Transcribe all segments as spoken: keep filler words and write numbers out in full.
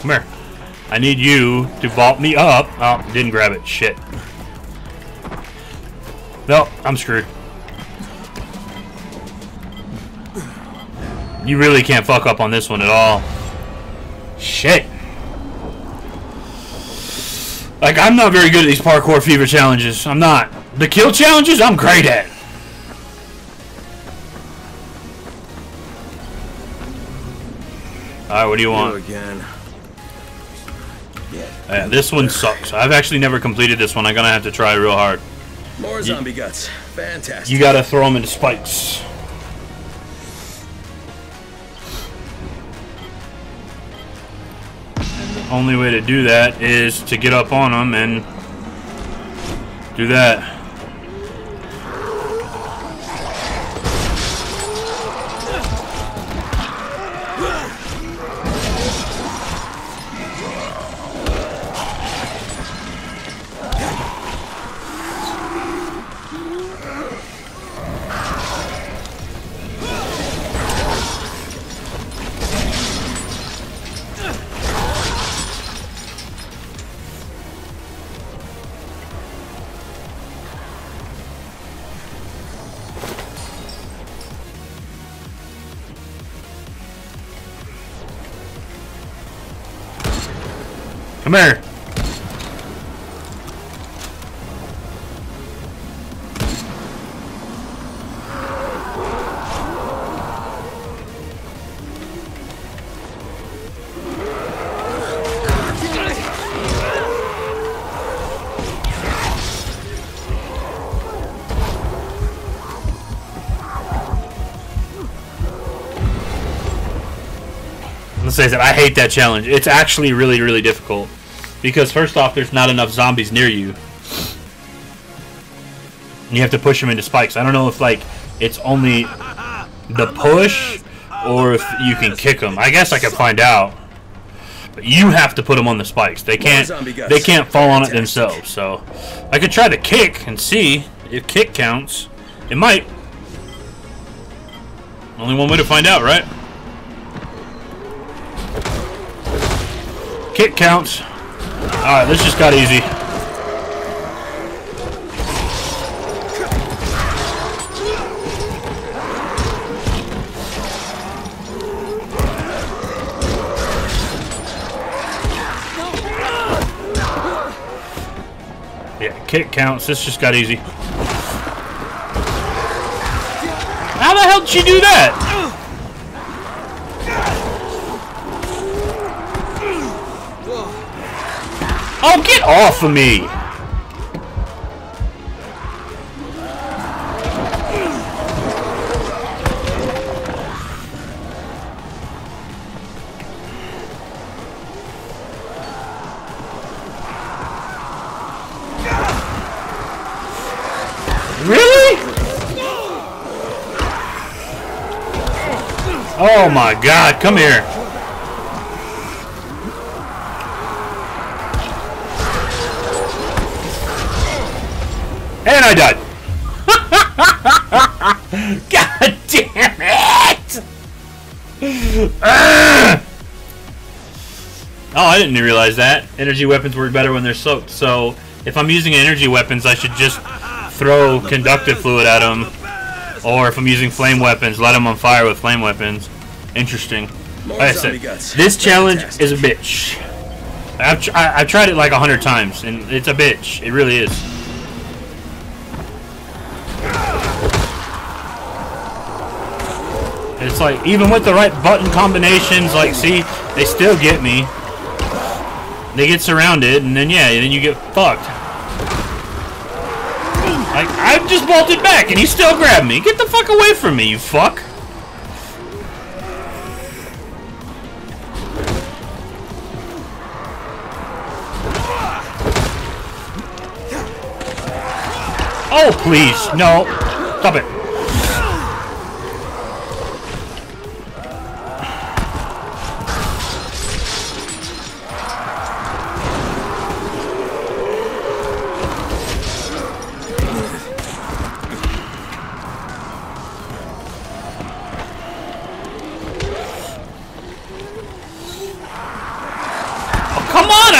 Come here. I need you to vault me up. Oh, didn't grab it. Shit. Well, I'm screwed. You really can't fuck up on this one at all. Shit. Like, I'm not very good at these parkour fever challenges. I'm not. The kill challenges, I'm great at. Alright, what do you want? Again. Yeah, this one sucks. I've actually never completed this one. I'm gonna have to try real hard. More you, zombie guts. Fantastic. You gotta throw them into spikes. And the only way to do that is to get up on them and do that. Come here. Let's say that I hate that challenge. It's actually really, really difficult. Because first off, there's not enough zombies near you. And you have to push them into spikes. I don't know if like it's only the push or if you can kick them. I guess I could find out. But you have to put them on the spikes. They can't. They can't fall on it themselves. So I could try to kick and see if kick counts. It might. Only one way to find out, right? Kick counts. Alright, this just got easy. Yeah, kick counts. This just got easy. How the hell did you do that? Oh, get off of me! Really? Oh my God, come here. And I died. God damn it! Uh! Oh, I didn't realize that. Energy weapons work better when they're soaked. So, if I'm using energy weapons, I should just throw conductive fluid at them. Or if I'm using flame weapons, light them on fire with flame weapons. Interesting. Like I said, this challenge is a bitch. I've, tr I've tried it like a hundred times, and it's a bitch. It really is. It's like, even with the right button combinations, like, see, they still get me. They get surrounded, and then, yeah, and then you get fucked. Like, I've just bolted back, and he still grabbed me. Get the fuck away from me, you fuck. Oh, please, no. Stop it.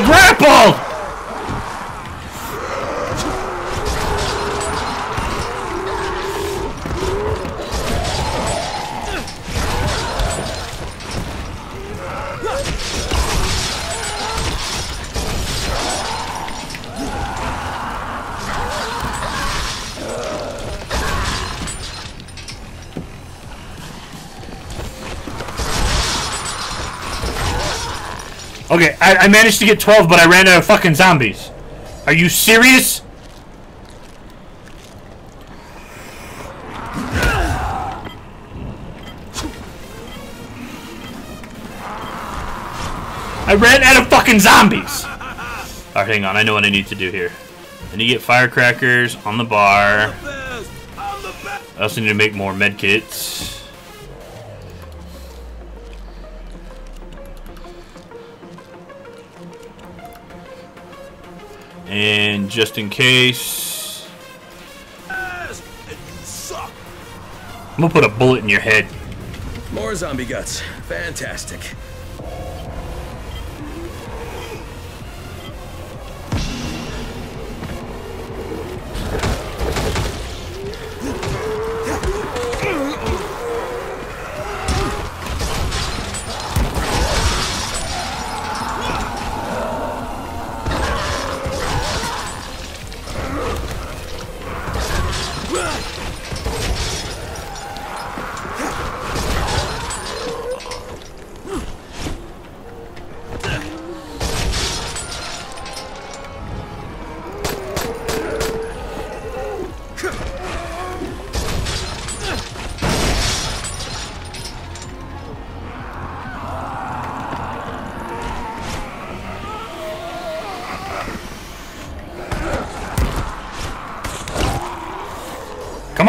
got grappled! Okay, I, I managed to get twelve, but I ran out of fucking zombies. Are you serious? I ran out of fucking zombies! Alright, hang on. I know what I need to do here. I need to get firecrackers on the bar. I also need to make more medkits. And just in case, I'm gonna put a bullet in your head. More zombie guts. Fantastic. Come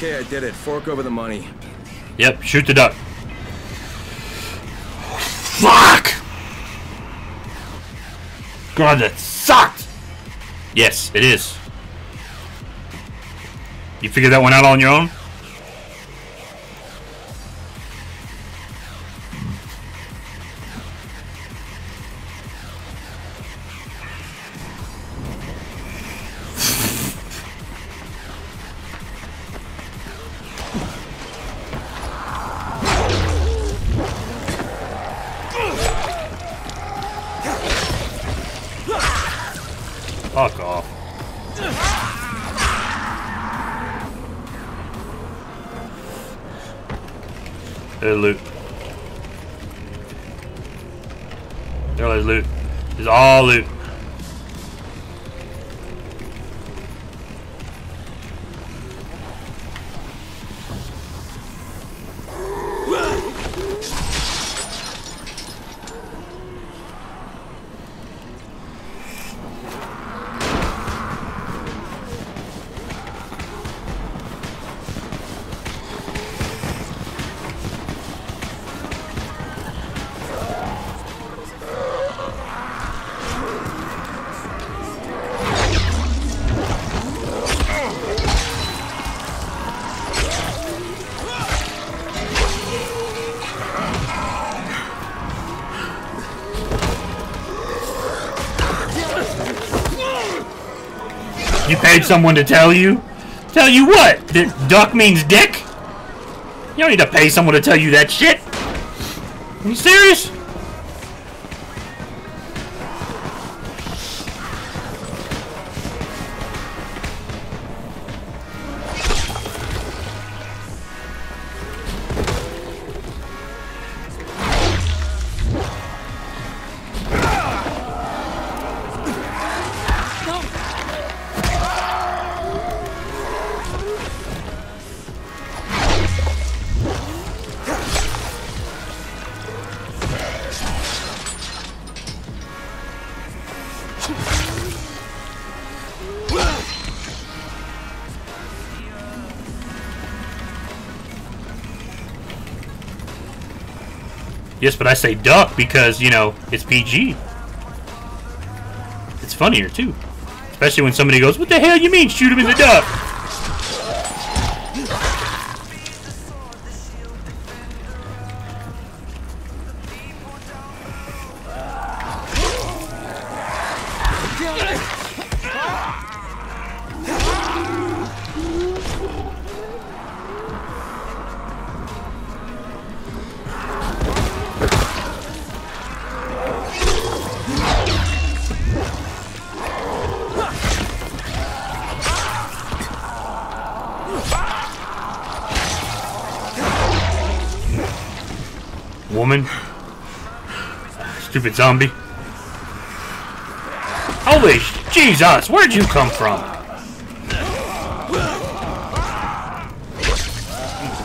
I did it. Fork over the money. Yep, shoot the duck. Fuck! God, that sucked! Yes, it is. You figured that one out on your own? Fuck off. There's loot. There's loot. It's all loot. You paid someone to tell you? Tell you what? That duck means dick? You don't need to pay someone to tell you that shit. Are you serious? Yes, but I say duck because, you know, it's P G. It's funnier, too. Especially when somebody goes, what the hell you mean shoot him in the duck? Woman. Stupid zombie. Holy Jesus, where'd you come from?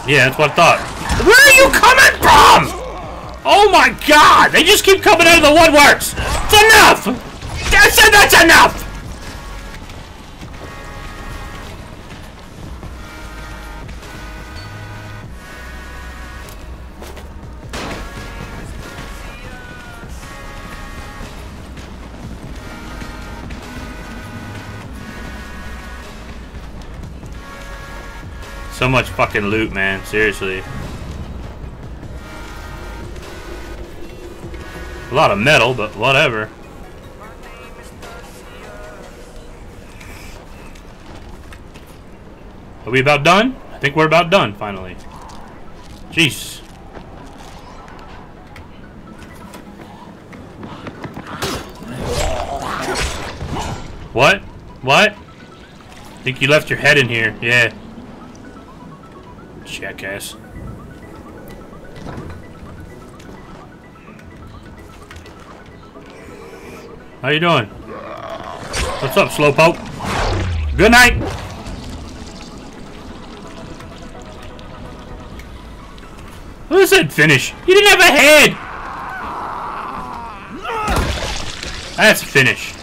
Yeah, that's what I thought. Where are you coming from? Oh my God, they just keep coming out of the woodworks. It's enough! That's, that's enough! So much fucking loot, man. Seriously. A lot of metal, but whatever. Are we about done? I think we're about done, finally. Jeez. What? What? I think you left your head in here. Yeah. Jackass. How you doing? What's up, slowpoke? Good night. Who said finish? You didn't have a head. That's finish.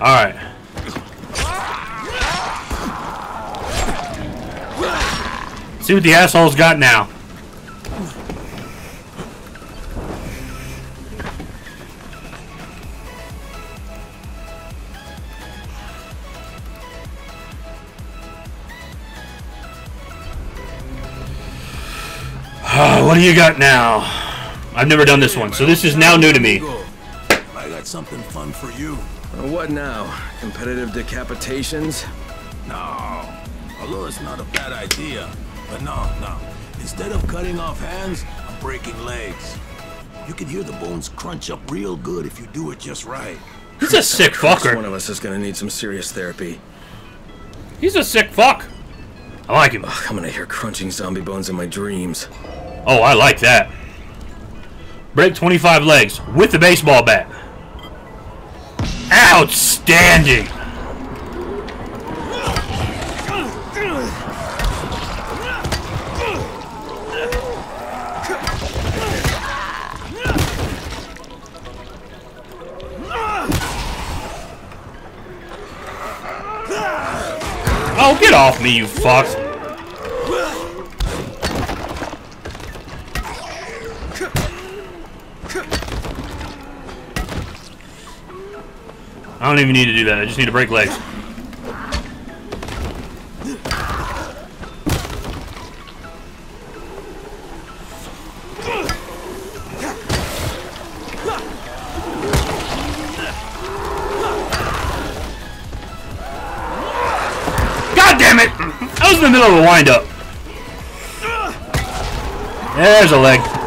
All right. See what the asshole's got now. What do you got now? I've never done this one, so this is now new to me. I got something fun for you. What now? Competitive decapitations? No. Although it's not a bad idea. But no, no. Instead of cutting off hands, I'm breaking legs. You can hear the bones crunch up real good if you do it just right. He's a sick fucker. One of us is gonna need some serious therapy. He's a sick fuck. I like him. Ugh, I'm gonna hear crunching zombie bones in my dreams. Oh, I like that. Break twenty-five legs with a baseball bat. Outstanding! Oh, get off me, you fucks! I don't even need to do that. I just need to break legs. God damn it! I was in the middle of a wind-up. There's a leg.